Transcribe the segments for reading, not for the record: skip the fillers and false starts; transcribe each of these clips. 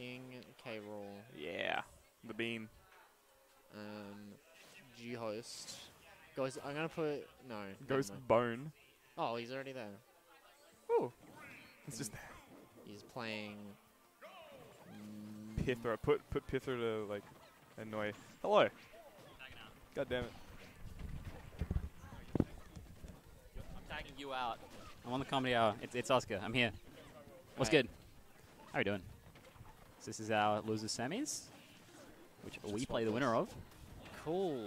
King K. Rool. Yeah, the beam. G-Host. Ghost, I'm going to put... No. Ghost Bone. Oh, he's already there. Oh. It's just there. He's playing... Pythra. Put Pythra to, like, annoy... Hello. God damn it. I'm tagging you out. I'm on the comedy hour. It's Oscar. I'm here. What's good? How are you doing? So this is our loser semis, which we play the winner of. Cool.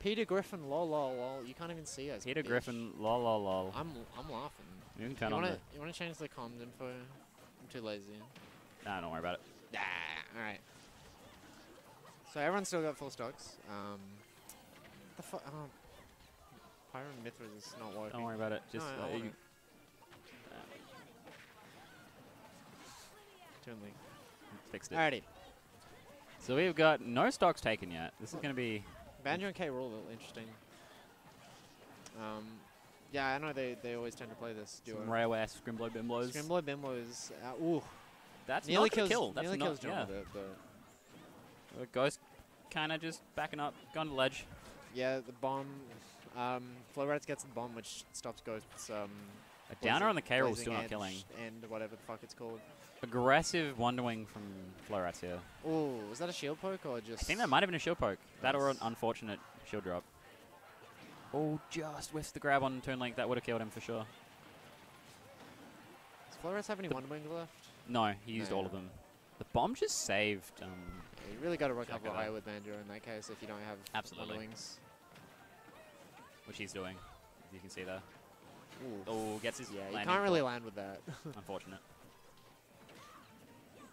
Peter Griffin, lol, lol, lol. You can't even see us. Peter Griffin, lol, lol, lol. I'm laughing. You can turn on it. You want to change the comms info? I'm too lazy. Nah, don't worry about it. Nah. All right. So everyone's still got full stocks. The fuck? Pyra and Mythra is not working. Don't worry about it. Just no, you. Toon Link. Fixed it. Alrighty. So we've got no stocks taken yet. This is going to be... Banjo and K. Rool, interesting. Yeah, I know they always tend to play this duo. Some rare ass Scrimblow Bimblows. Scrimblow Bimblows. Ooh. That's nearly not a kill. That's nearly not, kills John with it, but... Ghost kind of just backing up. Gone to ledge. Yeah, the bomb. Flow Rats gets the bomb, which stops Ghost's... a downer on the K. Rool still not killing. And whatever the fuck it's called. Aggressive Wonderwing from Flow Rats here. Oh, was that a shield poke or just... I think that might have been a shield poke. Nice. That or an unfortunate shield drop. Oh, just whiffs the grab on Toon Link. That would have killed him for sure. Does Flow Rats have any Wonderwings left? No, he used all of them. The bomb just saved... you really got to recover higher with Banjo in that case if you don't have Wonderwings. Which he's doing, as you can see there. Ooh. Oh, gets his landing. Yeah, you can't really land with that. Unfortunate.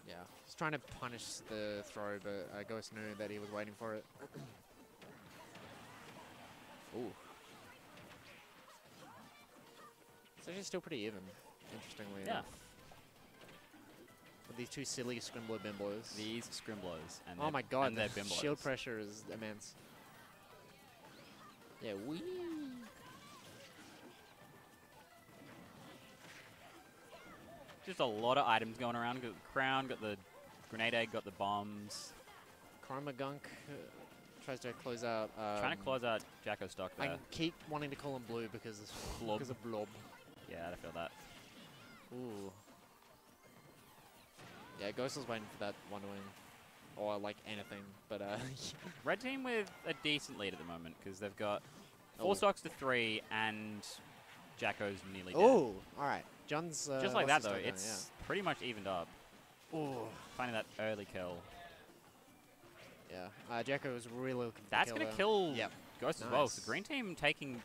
Yeah, he's trying to punish the throw, but Ghost knew that he was waiting for it. Ooh. It's actually still pretty even, interestingly enough. With these two silly Scrimblow Bimblows. These Scrimblows. And oh my god, and their Bimblows. Shield pressure is immense. Yeah, wee. Just a lot of items going around. Got the crown, got the grenade egg, got the bombs. Chroma Gunk tries to close out... trying to close out Jacko stock there. I keep wanting to call him blue because of blob. Yeah, I feel that. Ooh. Yeah, Ghost was waiting for that Wonderwing. Or, like, anything. But, Red team with a decent lead at the moment because they've got four stocks to three and Jacko's nearly dead. Oh, all right. John's just like that though. It's pretty much evened up. Oh, finding that early kill. Yeah, Jacko was really looking. That's going to kill Ghost as well. So green team taking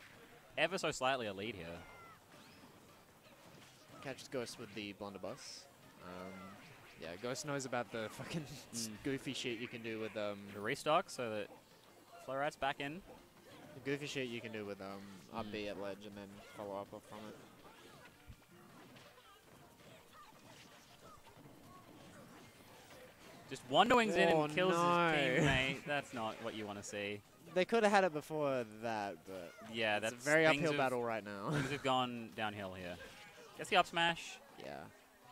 ever so slightly a lead here. Catches Ghost with the blunderbuss. Yeah, Ghost knows about the fucking goofy shit you can do with the restock, so that Flow Rats back in. The goofy shit you can do with up B at ledge and then follow up from it. Just Wonderwings in and kills his teammate. That's not what you want to see. They could have had it before that, but yeah, that's a very uphill battle right now. Things have gone downhill here. Gets the up smash. Yeah.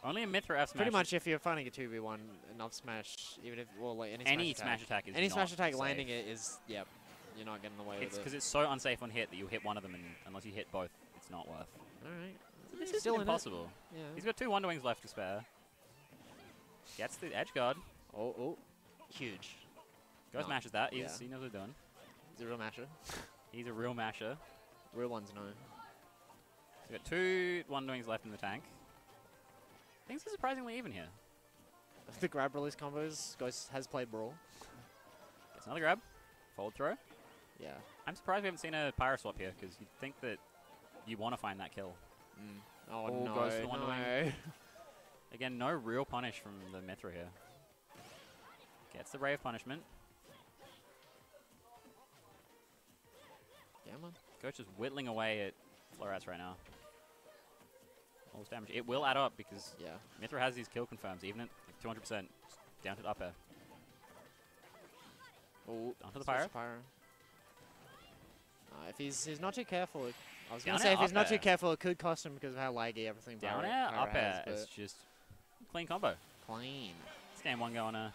Only a Mythra up smash. Pretty much, if you're finding a 2v1, an up smash, even if like any smash attack is any smash attack landing it is you're not getting away with it because it's so unsafe on hit that you hit one of them, and unless you hit both, it's not worth. All right. This is still impossible. Yeah. He's got two Wonderwings left to spare. Gets the edge guard. Oh, huge. Ghost mashes that. He knows what they're doing. He's a real masher. He's a real masher. Real ones know. So we've got two Wonderwings left in the tank. Things are surprisingly even here. The grab release combos. Ghost has played Brawl. Gets another grab. Fold throw. Yeah. I'm surprised we haven't seen a Pyra swap here because you'd think that you want to find that kill. Mm. Oh, no. Ghost Wonderwing. Again, no real punish from the Mythra here. Gets the Ray of Punishment. Yeah, man. Coach is whittling away at Flow Rats right now. All this damage. It will add up because Mythra has these kill confirms, even at like 200%. Down to the up air. Oh, onto the Pyra. If he's not too careful, I was going to say if he's not too careful, it could cost him because of how laggy everything. Down air, up air. It's just clean combo. Clean. It's game one going to...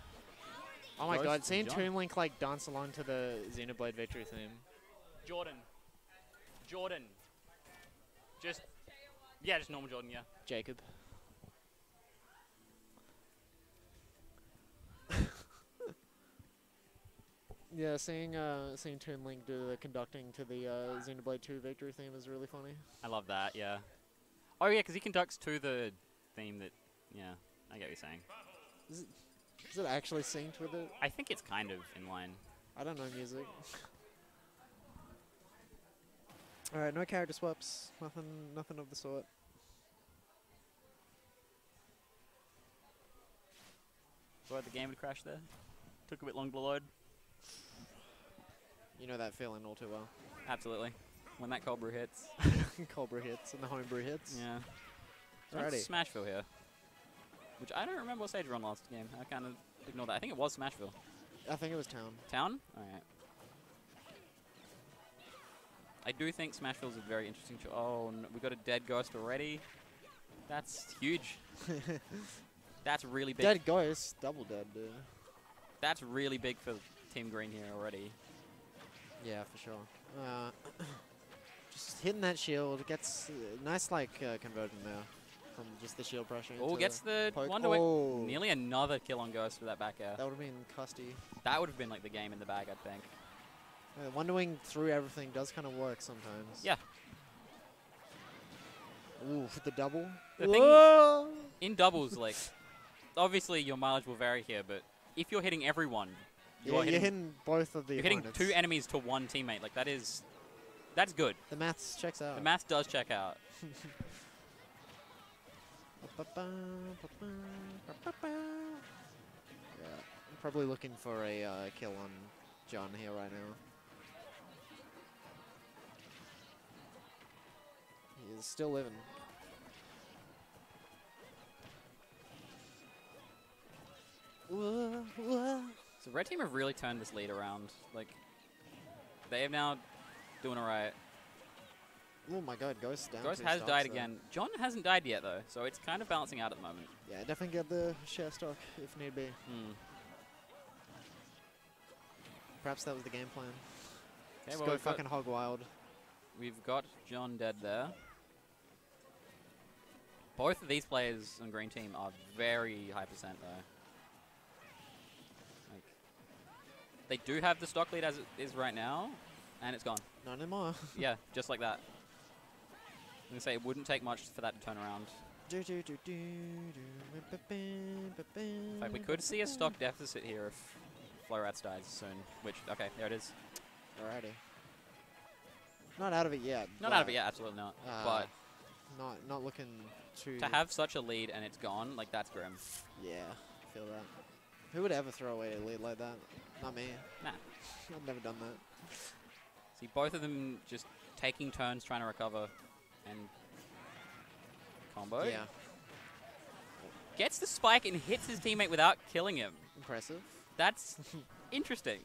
Oh my god, seeing Toon Link like dance along to the Xenoblade victory theme. Jordan. Just normal Jordan, yeah. Jacob. Yeah, seeing Toon Link do the conducting to the Xenoblade 2 victory theme is really funny. I love that, yeah. Oh yeah, because he conducts to the theme that, yeah, I get what you're saying. Is it actually synced with it? I think it's kind of in line. I don't know music. Alright, no character swaps, nothing of the sort. Thought the game would crash there. Took a bit longer to load. You know that feeling all too well. Absolutely. When that cold brew hits. Cold brew hits and the home brew hits. Yeah. Alrighty. Smashville here. Which I don't remember what stage we were on last game. I kind of ignored that. I think it was Smashville. I think it was Town. Town? Alright. I do think Smashville's a very interesting choice. Oh, no, we got a dead ghost already. That's huge. That's really big. Dead ghost. Double dead, dude. That's really big for Team Green here already. Yeah, for sure. Just hitting that shield gets nice, like, conversion there from just the shield pressure. Oh, gets the Wonderwing. Oh. Nearly another kill on Ghost for that back air. That would have been custy. That would have been, like, the game in the bag, I think. Yeah, Wonderwing through everything does kind of work sometimes. Yeah. Ooh, for the double. The whoa! Thing in doubles, like, obviously your mileage will vary here, but if you're hitting everyone, you're hitting both of the opponents. Hitting two enemies to one teammate. Like, that is... That's good. The maths checks out. The maths does check out. Yeah, I'm probably looking for a kill on John here right now. He is still living. So Red Team have really turned this lead around. Like, they have now... Doing alright. Oh my god, Ghost down. Ghost has died again. John hasn't died yet though, so it's kind of balancing out at the moment. Yeah, definitely get the share stock if need be. Perhaps that was the game plan. Just well go fucking hog wild. We've got John dead there. Both of these players on Green Team are very high percent though. Like, they do have the stock lead as it is right now. And it's gone. Not anymore. Yeah, just like that. I'm going to say it wouldn't take much for that to turn around. In fact, we could see a stock deficit here if Flow Rats dies soon. Which, okay, there it is. Alrighty. Not out of it yet. Not out of it yet, absolutely not. But not looking too... To have such a lead and it's gone, like, that's grim. Yeah, I feel that. Who would ever throw away a lead like that? Not me. Nah. I've never done that. Both of them just taking turns trying to recover and combo. Yeah. Gets the spike and hits his teammate without killing him. Impressive. That's interesting.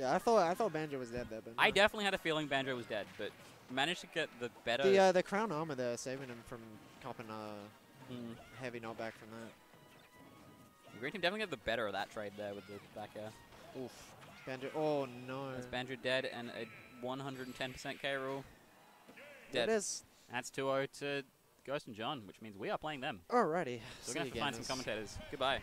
Yeah, I thought Banjo was dead there, but no. I definitely had a feeling Banjo was dead, but managed to get the better. The crown armor there saving him from copping a heavy knockback from that. The Green Team definitely got the better of that trade there with the back air. Oof. Banjo. Oh no. That's Banjo dead and a 110% K. Rool. Dead. It is. That's 2-0 to Ghost and John, which means we are playing them. Alrighty. So we're going to have to find some commentators. Goodbye.